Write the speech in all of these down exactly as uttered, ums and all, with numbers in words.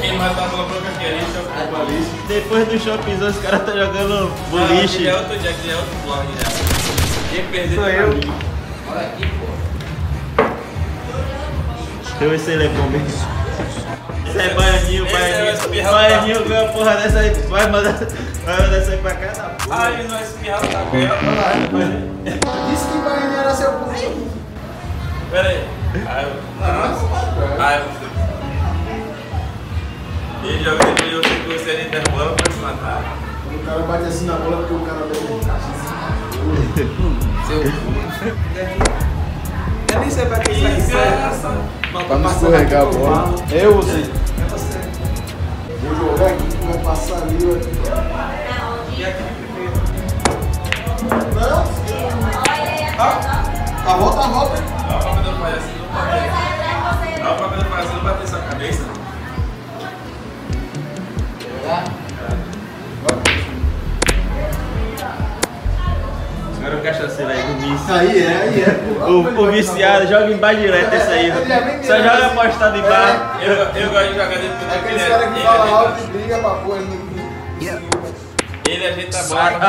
Quem mais tá falando aqui é lixo, é o boliche. Depois do shopping, os caras estão tá jogando boliche. Aqui é outro dia, aqui é outro blog já. Quem perdeu sou eu. Olha aqui, pô. Deixa eu ver se ele é bom mesmo. Isso é baianinho, baianinho. Baianinho ganha a porra dessa aí. Vai mandar, vai mandar isso aí pra cá, tá? Ah, ele não vai espirrar o taco. Disse que baianinho era seu público. Pera aí. Ah, eu. Ele joga de meio que você ali da bola pra se matar. Quando o cara bate assim na bola porque o cara bebe um caixa assim. Seu cu. Nem sei pra quem sai isso. Pra não escorregar a bola. Eu ou você? É você. Vou jogar aqui, tu vai passar ali. E aqui primeiro. Não? Tá? Tá volta, volta. Dá pra ver o pai assim, não pode. Dá pra ver o pai assim, não bater sua cabeça. Tá? Os caras cachaceiro aí, o vício. Aí é, aí é. O, o viciado joga em bar direto esse aí. Só joga apostado em bar. Eu, eu gosto de jogar dentro do bar. Aquele cara que fala alto e briga pra pôr ele no. Ele ajeita a bola. Até, até,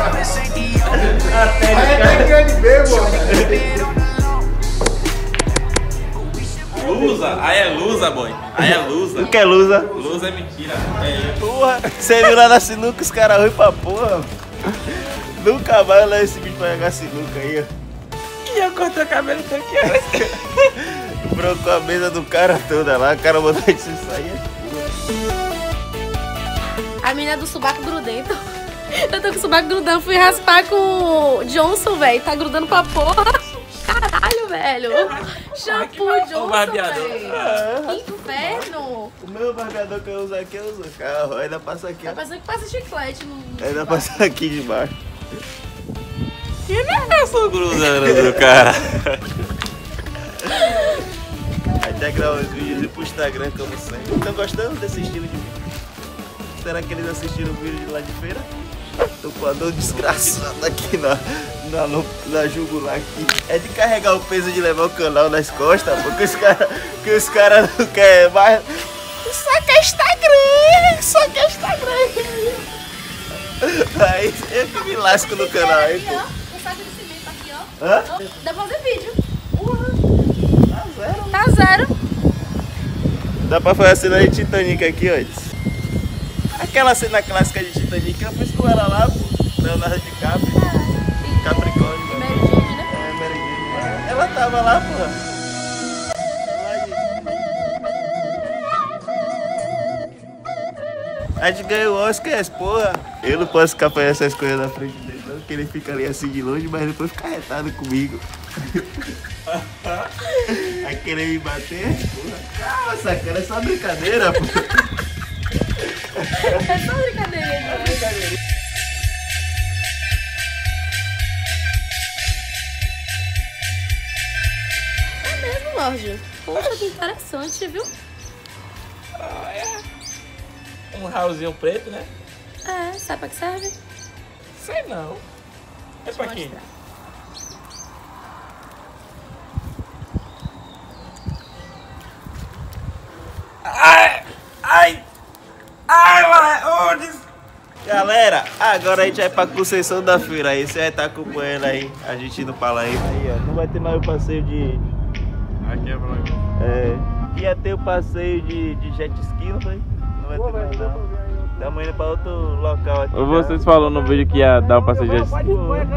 até, até. Até grande bebo. Lusa? Aí é lusa, boy. Aí é lusa. O que é lusa? Lusa é mentira. É. Porra, você viu lá na sinuca os caras ruim pra porra. Nunca mais lá esse bicho pra jogar sinuca aí, ó. E eu corto o cabelo do que era. Brocou a mesa do cara toda lá, o cara mandou isso sair. A menina do subaco grudento. Eu tô com o subaco grudando, fui raspar com o Johnson, velho. Tá grudando pra porra. Caralho, velho! Shampoo Johnson, velho! Inferno! O meu barbeador que eu uso aqui, eu uso o carro. Ainda passa aqui. Tá pensando que passa chiclete no... Ainda passa aqui debaixo. Que negócio grudando do cara! Até gravar os vídeos e pro Instagram, como sempre. Estão gostando desse estilo de vídeo? Será que eles assistiram o vídeo de lá de feira? Tô com a dor desgraçada aqui na, na, na jugular aqui. É de carregar o peso de levar o canal nas costas, porque os caras cara não querem mais. Só que é Instagram, só que é Instagram. Aí eu que me lasco no canal aí. Aqui, ó. O saco de cimento aqui, ó. Hã? Dá pra fazer vídeo. Uhum. Tá zero. Tá zero. Dá pra fazer a cena de Titanic aqui antes. Aquela cena clássica de Titanic, eu fiz com ela lá, Leonardo DiCaprio, ah, Capricórnio. Mary Jane, né? É, Mary Jane. É. Ela tava lá, porra. A gente ganhou o Oscar, porra. Eu não posso ficar fazendo essas coisas na frente dele, não, porque ele fica ali assim de longe, mas depois fica retado comigo. Vai querer me bater, porra. Nossa, cara, é só brincadeira, porra. É só brincadeira, é brincadeira. É mesmo, Lorde. Poxa, que interessante, viu? Ah, é. Um rauzinho preto, né? É, sabe pra que serve? Sei não. É pra quê? Ai! Ai! Galera, agora a gente vai pra Conceição da Feira aí, você vai estar acompanhando aí, a gente indo pra lá aí. Aí ó, não vai ter mais o passeio de... Aqui é pra lá. É, ia ter o passeio de, de jet ski, não foi? Não vai Pô, ter mais não. Estamos indo pra outro local aqui. Vocês falaram no vídeo que ia dar o passeio de jet ski,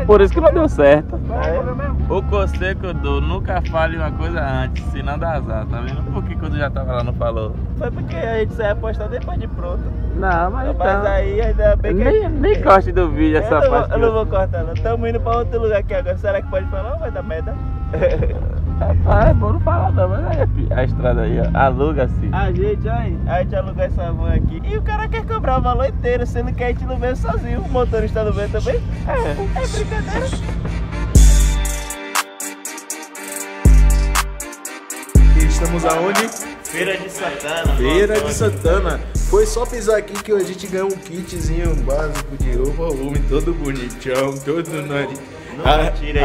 por isso que não deu certo. É. O conselho que eu dou, nunca fale uma coisa antes, senão dá azar, tá vendo? Por que quando já tava lá não falou? Foi porque a gente saiu apostar depois de pronto. Não, mas então... Mas aí ainda bem que... Nem, nem corte do vídeo essa eu parte. Vou, eu não vou cortar não. Estamos indo para outro lugar aqui agora. Será que pode falar ou vai dar merda? Rapaz, é bom não falar não, mas aí a estrada aí, ó. Aluga-se. A gente, olha, a gente alugou essa van aqui. E o cara quer cobrar o valor inteiro, sendo que a gente não veio sozinho. O motorista não veio também. É, é brincadeira. Estamos aonde? Feira de Santana. Feira de Santana. Foi só pisar aqui que a gente ganhou um kitzinho básico de overrume, todo bonitão, todo nariz.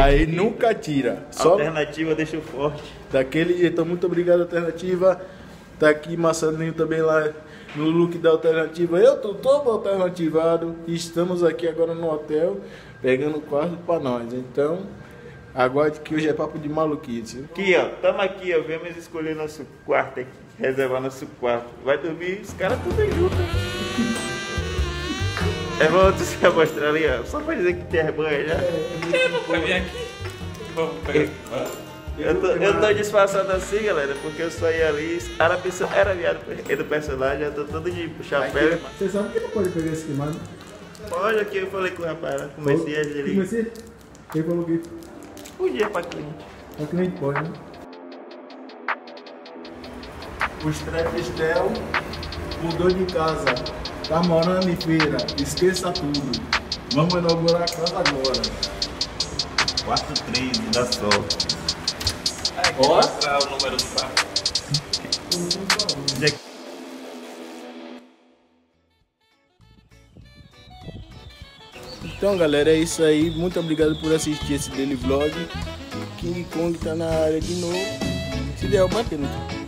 Aí nunca tira. Alternativa deixa o forte. daquele jeito. Então, muito obrigado, Alternativa. Tá aqui Massaninho também lá no look da Alternativa. Eu tô todo alternativado. Estamos aqui agora no hotel, pegando o quarto pra nós. Então, aguarde que hoje é papo de maluquice. Aqui, ó, tamo aqui, ó. Vemos escolher nosso quarto aqui. Reservar nosso quarto. Vai dormir os caras tudo aí junto. É bom tu se mostrar ali, ó. Só pra dizer que tem banho já. É, vou pegar aqui. Vamos pegar aqui. Eu tô, eu tô disfarçado assim, galera, porque eu saí ali, era pessoa, era viado do personagem, eu tô todo de chapéu. Você sabe que não pode pegar esse queimado? Olha aqui, eu falei com o rapaz, né? Comecei a gerir. Comecei? Eu coloquei. Podia pra cliente. Pra cliente pode, né? O Strefestel mudou de casa, tá morando em Feira, esqueça tudo. Vamos inaugurar a casa agora. quarto treze da Sol. Vou mostrar o número do quarto. Então, galera, é isso aí. Muito obrigado por assistir esse daily vlog. King Kong tá na área de novo. Se der, eu bater no